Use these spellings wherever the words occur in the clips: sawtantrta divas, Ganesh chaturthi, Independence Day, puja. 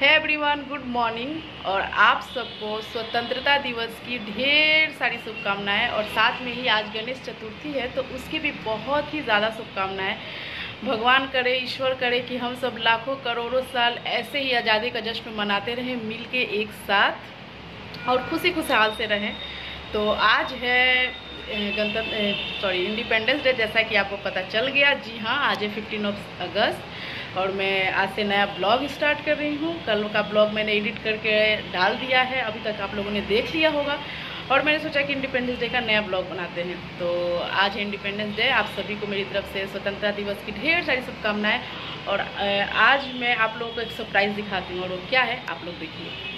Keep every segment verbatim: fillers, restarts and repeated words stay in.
है everyone, good morning. और आप सबको स्वतंत्रता दिवस की ढेर सारी शुभकामनाएं। और साथ में ही आज गणेश चतुर्थी है तो उसकी भी बहुत ही ज़्यादा शुभकामनाएं। भगवान करे, ईश्वर करे कि हम सब लाखों करोड़ों साल ऐसे ही आज़ादी का जश्न मनाते रहें मिल के एक साथ और खुशी खुशहाल से रहें। तो आज है गणतंत्र सॉरी इंडिपेंडेंस डे, जैसा कि आपको पता चल गया। जी हाँ, आज है फिफ्टीन ऑफ अगस्त और मैं आज से नया ब्लॉग स्टार्ट कर रही हूँ। कल का ब्लॉग मैंने एडिट करके डाल दिया है, अभी तक आप लोगों ने देख लिया होगा। और मैंने सोचा कि इंडिपेंडेंस डे का नया ब्लॉग बनाते हैं। तो आज है इंडिपेंडेंस डे, आप सभी को मेरी तरफ से स्वतंत्रता दिवस की ढेर सारी शुभकामनाएं। और आज मैं आप लोगों को एक सरप्राइज़ दिखाती हूँ और वो क्या है आप लोग देखिए।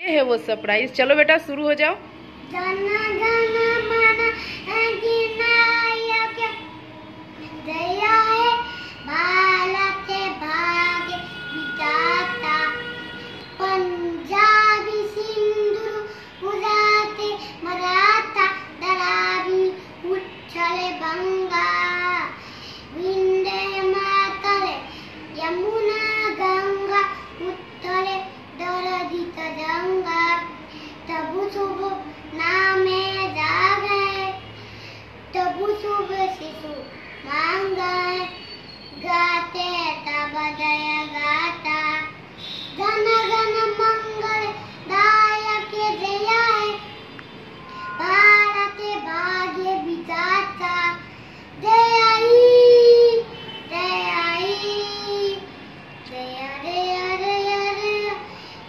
ये है वो सरप्राइज। चलो बेटा शुरू हो जाओ। गाना गाना माना दया है बालक के भाग्य विधाता, पंजाबी सिंधु गुजराती मराठा दरावी उछल बंगा विंदे मातर यमुना गंगा उत्तरे तबु शुभ नाम जागे, तबु शुभ शिशु मांगा गाते तब जय गाता। गण गण मंगल दायक जय है भारत भाग्य विधाता, जय आई जय आई जय जय जय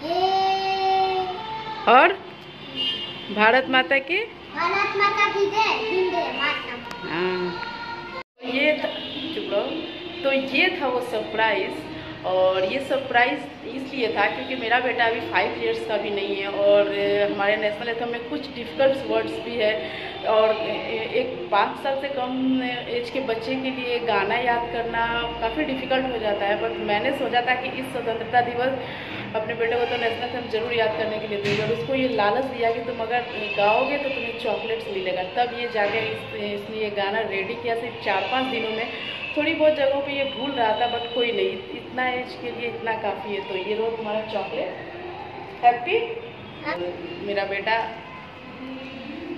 हे। और भारत माता की भारत माता की जय माता। हाँ, ये था तो ये था वो सरप्राइज़। और ये सरप्राइज़ इसलिए था क्योंकि मेरा बेटा अभी फाइव इयर्स का भी नहीं है और हमारे नेशनल एथम में कुछ डिफ़िकल्ट वर्ड्स भी है। और एक पाँच साल से कम एज के बच्चे के लिए गाना याद करना काफ़ी डिफ़िकल्ट हो जाता है। बट मैंने सोचा था कि इस स्वतंत्रता दिवस अपने बेटे को तो नेशनल एंथम जरूर याद करने के लिए दूंगी और उसको ये लालच दिया कि तुम अगर गाओगे तो तुम्हें चॉकलेट्स मिलेगा। तब ये जाकर इस इसलिए गाना रेडी किया। सिर्फ चार पाँच दिनों में थोड़ी बहुत जगहों पे ये भूल रहा था, बट कोई नहीं, इतना एज के लिए इतना काफ़ी है। तो ये रो तुम्हारा चॉकलेट हैप्पी। मेरा बेटा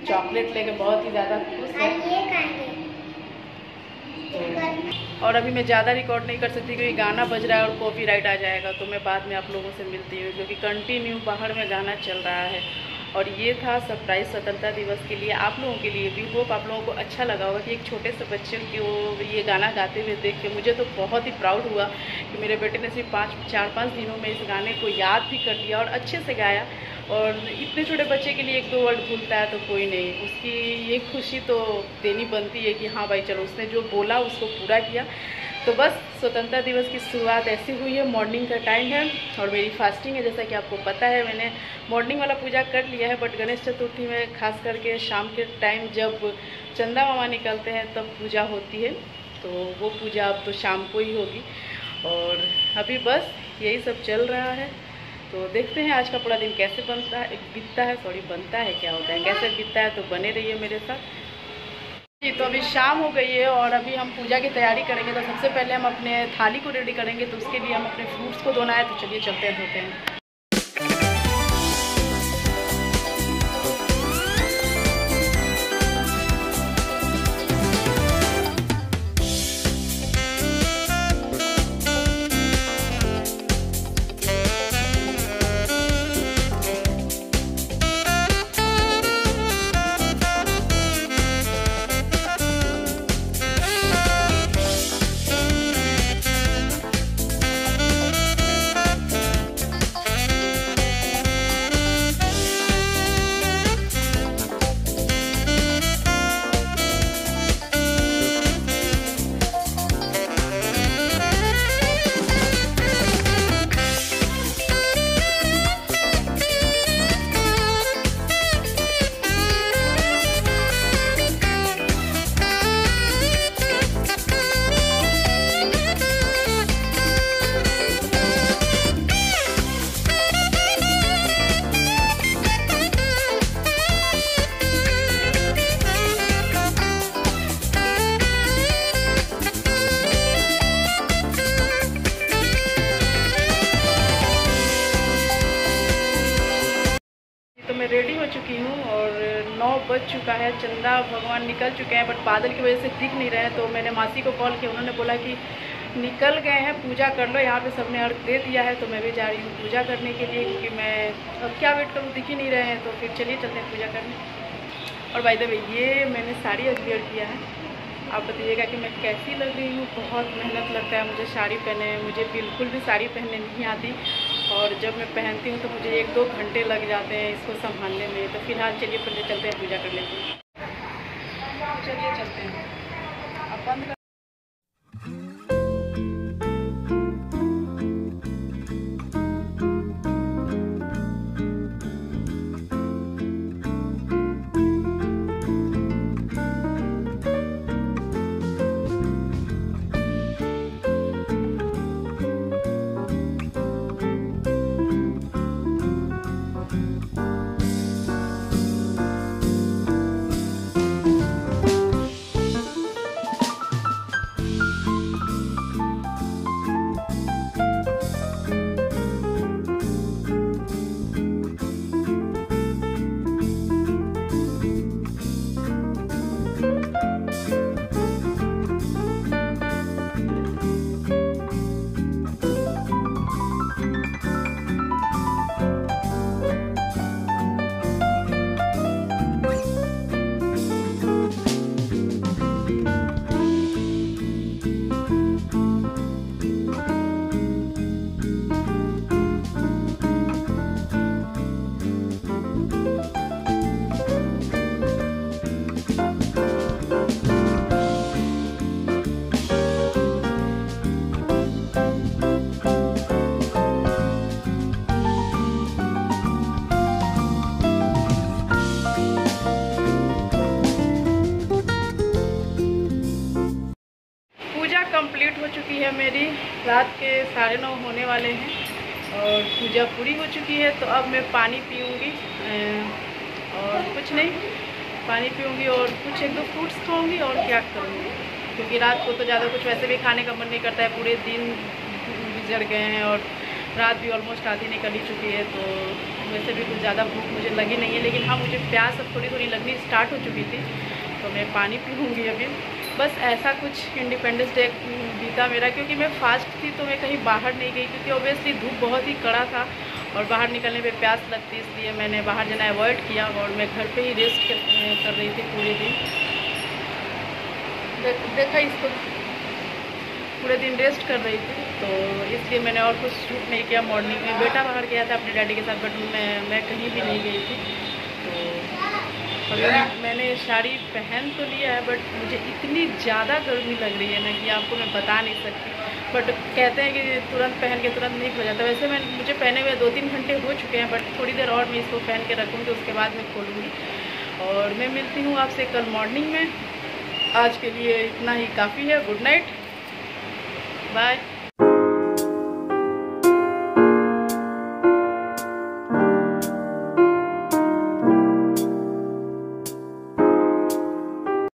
चॉकलेट लेके बहुत ही ज़्यादा खुश है। और अभी मैं ज़्यादा रिकॉर्ड नहीं कर सकती क्योंकि गाना बज रहा है और कॉपीराइट आ जाएगा। तो मैं बाद में आप लोगों से मिलती हूँ क्योंकि कंटिन्यू बाहर में गाना चल रहा है। और ये था सरप्राइज़ स्वतंत्रता दिवस के लिए आप लोगों के लिए भी। होप आप लोगों को अच्छा लगा होगा कि एक छोटे से बच्चे को ये गाना गाते हुए देख के मुझे तो बहुत ही प्राउड हुआ कि मेरे बेटे ने सिर्फ पाँच चार पाँच दिनों में इस गाने को याद भी कर लिया और अच्छे से गाया। और इतने छोटे बच्चे के लिए एक दो वर्ड भूलता है तो कोई नहीं, उसकी ये खुशी तो देनी बनती है कि हाँ भाई चलो उसने जो बोला उसको पूरा किया। तो बस स्वतंत्रता दिवस की शुरुआत ऐसी हुई है। मॉर्निंग का टाइम है और मेरी फास्टिंग है, जैसा कि आपको पता है। मैंने मॉर्निंग वाला पूजा कर लिया है, बट गणेश चतुर्थी में खास करके शाम के टाइम जब चंदा मामा निकलते हैं तब पूजा होती है। तो वो पूजा अब तो शाम को ही होगी। और अभी बस यही सब चल रहा है। तो देखते हैं आज का पूरा दिन कैसे बनता है बीतता है सॉरी बनता है क्या होता है कैसे बीतता है। तो बने रहिए मेरे साथ। जी, तो अभी शाम हो गई है और अभी हम पूजा की तैयारी करेंगे। तो सबसे पहले हम अपने थाली को रेडी करेंगे, तो उसके लिए हम अपने फ्रूट्स को धोना है। तो चलिए चलते हैं धोते हैं। रेडी हो चुकी हूँ और नौ बज चुका है, चंदा भगवान निकल चुके हैं, बट बादल की वजह से दिख नहीं रहे हैं। तो मैंने मासी को कॉल किया, उन्होंने बोला कि निकल गए हैं, पूजा कर लो। यहाँ पे सबने अर्घ दे दिया है, तो मैं भी जा रही हूँ पूजा करने के लिए, क्योंकि मैं अब क्या वेट करूँ, दिख ही नहीं रहे हैं। तो फिर चलिए चलते हैं पूजा करने। और बाय द वे, ये मैंने साड़ी अगली किया है, आप बताइएगा कि मैं कैसी लग रही हूँ। बहुत मेहनत लगता है मुझे साड़ी पहने, मुझे बिल्कुल भी साड़ी पहनने नहीं आती, और जब मैं पहनती हूँ तो मुझे एक दो घंटे लग जाते हैं इसको संभालने में। तो फिलहाल चलिए पहले चलते हैं, पूजा कर लेते हैं। चलिए चलते हैं। अब बंद कर। कंप्लीट हो चुकी है मेरी, रात के साढ़े नौ होने वाले हैं और पूजा पूरी हो चुकी है। तो अब मैं पानी पीऊँगी और कुछ नहीं, पानी पीऊँगी और कुछ एक दो फ्रूट्स खाऊँगी और क्या करूँगी, क्योंकि रात को तो ज़्यादा कुछ वैसे भी खाने का मन नहीं करता है। पूरे दिन गुजर गए हैं और रात भी ऑलमोस्ट आधी निकल ही चुकी है, तो वैसे भी कुछ ज़्यादा भूख मुझे लगी नहीं है। लेकिन हाँ, मुझे प्यास अब थोड़ी थोड़ी लगनी स्टार्ट हो चुकी थी, तो मैं पानी पीऊँगी अभी। बस ऐसा कुछ इंडिपेंडेंस डे बीता मेरा, क्योंकि मैं फास्ट थी तो मैं कहीं बाहर नहीं गई, क्योंकि ऑब्वियसली धूप बहुत ही कड़ा था और बाहर निकलने पे प्यास लगती, इसलिए मैंने बाहर जाना अवॉइड किया और मैं घर पे ही रेस्ट कर रही थी पूरे दिन। दे, देखा इसको पूरे दिन रेस्ट कर रही थी, तो इसलिए मैंने और कुछ शूट नहीं किया। मॉर्निंग में बेटा बाहर गया था अपने डैडी के साथ, बट मैं मैं कहीं भी नहीं गई थी। तो मैंने मैंने साड़ी पहन तो लिया है, बट मुझे इतनी ज़्यादा गर्मी लग रही है ना कि आपको मैं बता नहीं सकती। बट कहते हैं कि तुरंत पहन के तुरंत नहीं हो जाता, वैसे मैं मुझे पहने हुए दो तीन घंटे हो चुके हैं, बट थोड़ी देर और मैं इसको पहन के रखूँगी, उसके बाद मैं खोलूँगी। और मैं मिलती हूँ आपसे कल मॉर्निंग में। आज के लिए इतना ही काफ़ी है। Good night, bye.